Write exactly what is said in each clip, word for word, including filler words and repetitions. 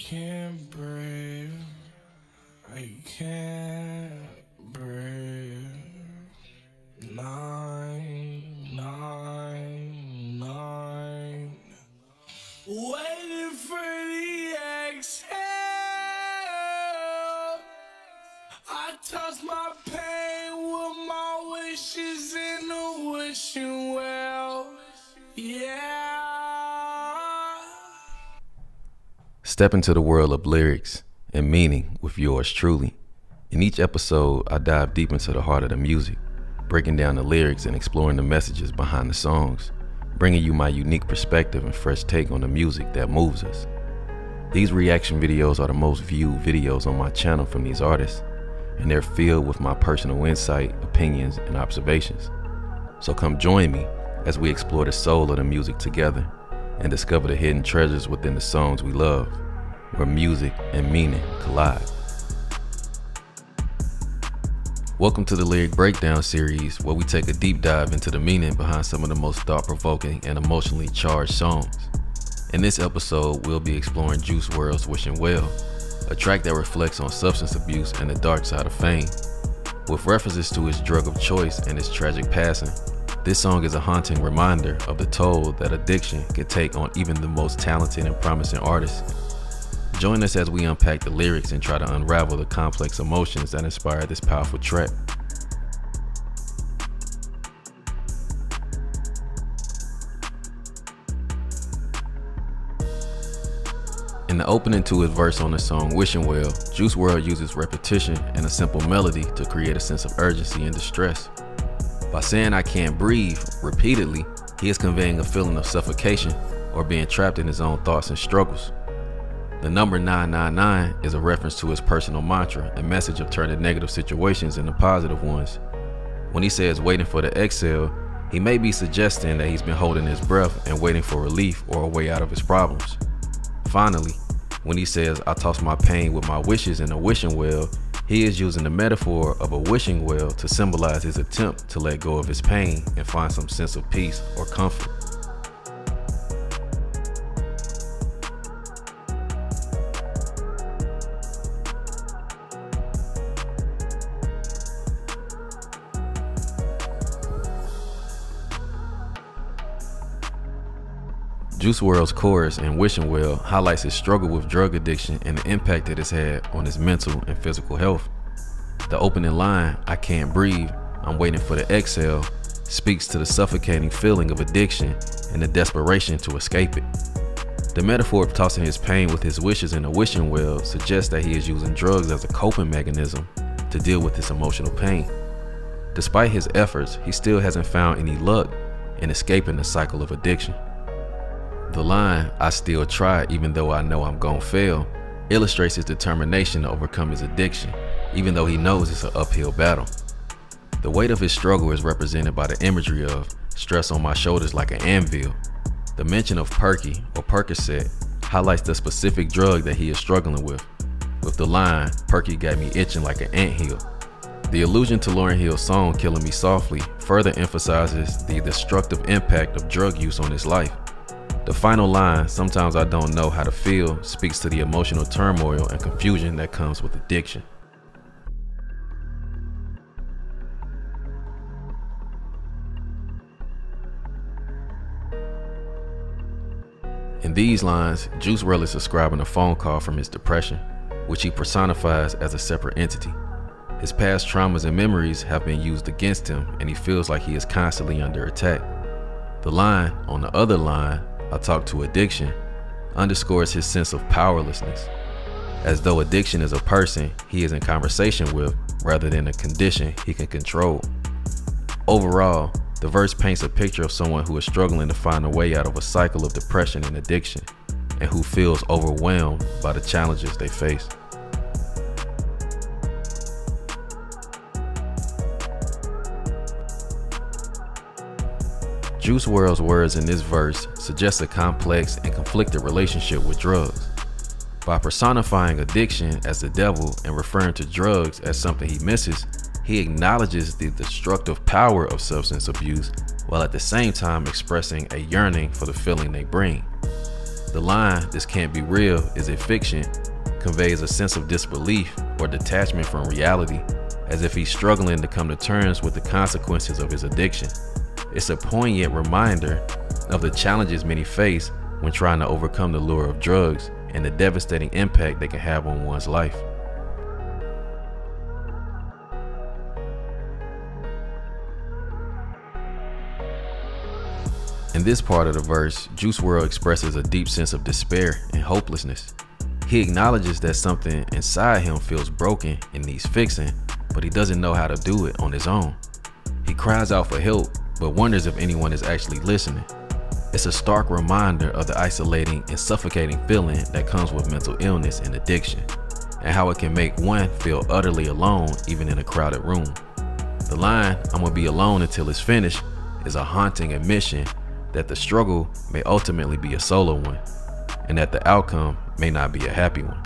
can't breathe, I can't breathe. Nine, nine, nine. Waiting for the exhale. I toss my pain with my wishes in the wishing well. Yeah. Step into the world of lyrics and meaning with yours truly. In each episode, I dive deep into the heart of the music, breaking down the lyrics and exploring the messages behind the songs, bringing you my unique perspective and fresh take on the music that moves us. These reaction videos are the most viewed videos on my channel from these artists, and they're filled with my personal insight, opinions, and observations. So come join me as we explore the soul of the music together and discover the hidden treasures within the songs we love, where music and meaning collide. Welcome to the Lyric Breakdown series, where we take a deep dive into the meaning behind some of the most thought-provoking and emotionally charged songs. In this episode, we'll be exploring Juice world's Wishing Well, a track that reflects on substance abuse and the dark side of fame. With references to his drug of choice and his tragic passing, this song is a haunting reminder of the toll that addiction can take on even the most talented and promising artists. Join us as we unpack the lyrics and try to unravel the complex emotions that inspired this powerful track. In the opening to his verse on the song Wishing Well, Juice world uses repetition and a simple melody to create a sense of urgency and distress. By saying "I can't breathe" repeatedly, he is conveying a feeling of suffocation or being trapped in his own thoughts and struggles. The number nine nine nine is a reference to his personal mantra and message of turning negative situations into positive ones. When he says waiting for the exhale, he may be suggesting that he's been holding his breath and waiting for relief or a way out of his problems. Finally, when he says I toss my pain with my wishes in a wishing well, he is using the metaphor of a wishing well to symbolize his attempt to let go of his pain and find some sense of peace or comfort. Juice world's chorus in Wishing Well highlights his struggle with drug addiction and the impact it has had on his mental and physical health. The opening line, I can't breathe, I'm waiting for the exhale, speaks to the suffocating feeling of addiction and the desperation to escape it. The metaphor of tossing his pain with his wishes in a wishing well suggests that he is using drugs as a coping mechanism to deal with his emotional pain. Despite his efforts, he still hasn't found any luck in escaping the cycle of addiction. The line, I still try even though I know I'm gonna fail, illustrates his determination to overcome his addiction, even though he knows it's an uphill battle. The weight of his struggle is represented by the imagery of stress on my shoulders like an anvil. The mention of Perky or Percocet highlights the specific drug that he is struggling with, with the line, Perky got me itching like an anthill. The allusion to Lauryn Hill's song Killing Me Softly further emphasizes the destructive impact of drug use on his life. The final line, sometimes I don't know how to feel, speaks to the emotional turmoil and confusion that comes with addiction. In these lines, Juice world is describing a phone call from his depression, which he personifies as a separate entity. His past traumas and memories have been used against him, and he feels like he is constantly under attack. The line, on the other line, I talk to addiction, underscores his sense of powerlessness. As though addiction is a person he is in conversation with rather than a condition he can control. Overall, the verse paints a picture of someone who is struggling to find a way out of a cycle of depression and addiction, and who feels overwhelmed by the challenges they face. Juice world's words in this verse suggest a complex and conflicted relationship with drugs. By personifying addiction as the devil and referring to drugs as something he misses, he acknowledges the destructive power of substance abuse while at the same time expressing a yearning for the feeling they bring. The line, "This can't be real, is a fiction," conveys a sense of disbelief or detachment from reality, as if he's struggling to come to terms with the consequences of his addiction. It's a poignant reminder of the challenges many face when trying to overcome the lure of drugs and the devastating impact they can have on one's life. In this part of the verse, Juice world expresses a deep sense of despair and hopelessness. He acknowledges that something inside him feels broken and needs fixing, but he doesn't know how to do it on his own. He cries out for help, but wonders if anyone is actually listening. It's a stark reminder of the isolating and suffocating feeling that comes with mental illness and addiction, and how it can make one feel utterly alone even in a crowded room. The line, "I'm gonna be alone until it's finished," is a haunting admission that the struggle may ultimately be a solo one, and that the outcome may not be a happy one.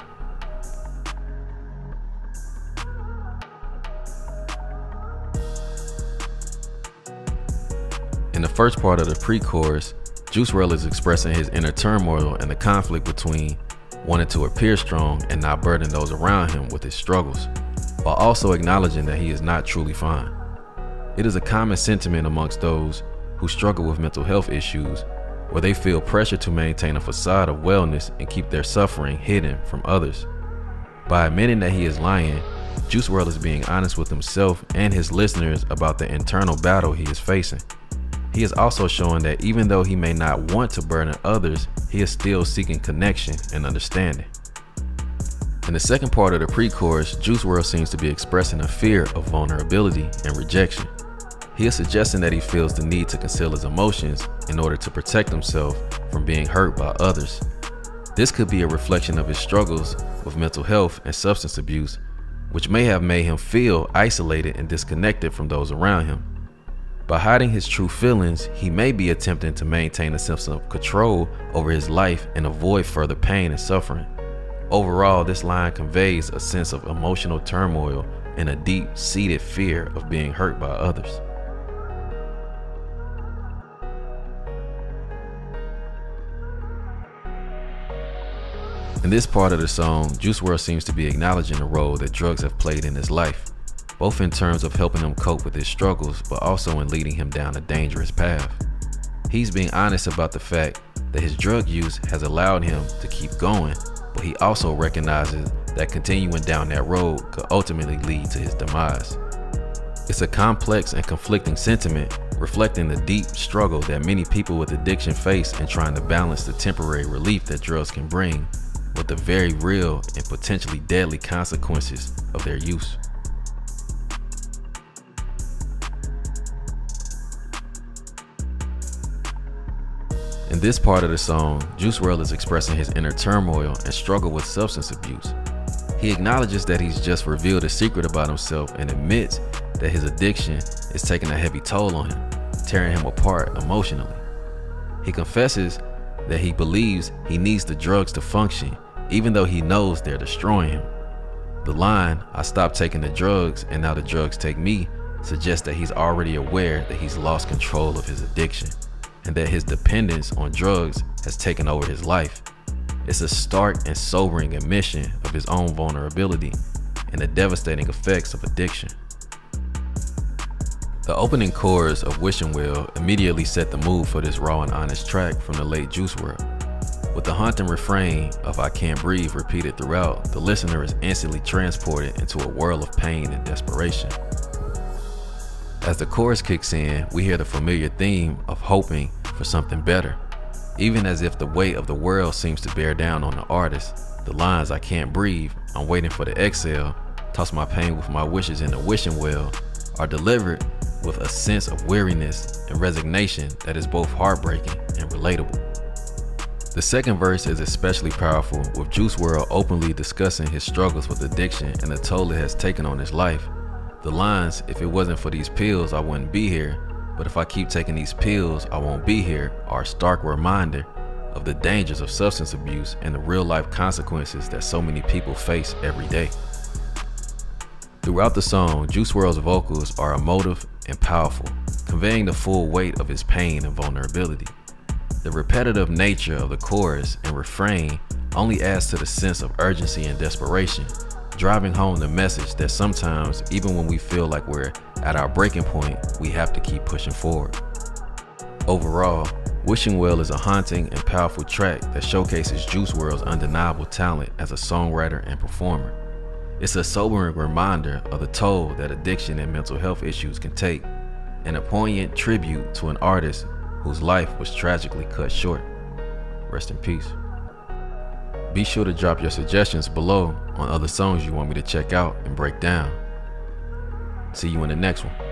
In the first part of the pre-chorus, Juice world is expressing his inner turmoil and the conflict between wanting to appear strong and not burden those around him with his struggles, while also acknowledging that he is not truly fine. It is a common sentiment amongst those who struggle with mental health issues, where they feel pressure to maintain a facade of wellness and keep their suffering hidden from others. By admitting that he is lying, Juice world is being honest with himself and his listeners about the internal battle he is facing. He is also showing that even though he may not want to burden others, he is still seeking connection and understanding. In the second part of the pre-chorus, Juice world seems to be expressing a fear of vulnerability and rejection. He is suggesting that he feels the need to conceal his emotions in order to protect himself from being hurt by others. This could be a reflection of his struggles with mental health and substance abuse, which may have made him feel isolated and disconnected from those around him. By hiding his true feelings, he may be attempting to maintain a sense of control over his life and avoid further pain and suffering. Overall, this line conveys a sense of emotional turmoil and a deep-seated fear of being hurt by others. In this part of the song, Juice world seems to be acknowledging the role that drugs have played in his life, both in terms of helping him cope with his struggles, but also in leading him down a dangerous path. He's being honest about the fact that his drug use has allowed him to keep going, but he also recognizes that continuing down that road could ultimately lead to his demise. It's a complex and conflicting sentiment, reflecting the deep struggle that many people with addiction face in trying to balance the temporary relief that drugs can bring with the very real and potentially deadly consequences of their use. In this part of the song, Juice world is expressing his inner turmoil and struggle with substance abuse. He acknowledges that he's just revealed a secret about himself and admits that his addiction is taking a heavy toll on him, tearing him apart emotionally. He confesses that he believes he needs the drugs to function, even though he knows they're destroying him. The line, "I stopped taking the drugs and now the drugs take me," suggests that he's already aware that he's lost control of his addiction and that his dependence on drugs has taken over his life. It's a stark and sobering admission of his own vulnerability and the devastating effects of addiction. The opening chorus of Wishing Well immediately set the mood for this raw and honest track from the late Juice world. With the haunting refrain of "I can't breathe" repeated throughout, the listener is instantly transported into a whirl of pain and desperation. As the chorus kicks in, we hear the familiar theme of hoping for something better. Even as if the weight of the world seems to bear down on the artist, the lines "I can't breathe, I'm waiting for the exhale, toss my pain with my wishes in the wishing well" are delivered with a sense of weariness and resignation that is both heartbreaking and relatable. The second verse is especially powerful, with Juice world openly discussing his struggles with addiction and the toll it has taken on his life. The lines, "If it wasn't for these pills, I wouldn't be here, but if I keep taking these pills, I won't be here," are a stark reminder of the dangers of substance abuse and the real-life consequences that so many people face every day. Throughout the song, Juice world's vocals are emotive and powerful, conveying the full weight of his pain and vulnerability. The repetitive nature of the chorus and refrain only adds to the sense of urgency and desperation, driving home the message that sometimes, even when we feel like we're at our breaking point, we have to keep pushing forward. Overall, Wishing Well is a haunting and powerful track that showcases Juice world's undeniable talent as a songwriter and performer. It's a sobering reminder of the toll that addiction and mental health issues can take, and a poignant tribute to an artist whose life was tragically cut short. Rest in peace. Be sure to drop your suggestions below on other songs you want me to check out and break down. See you in the next one.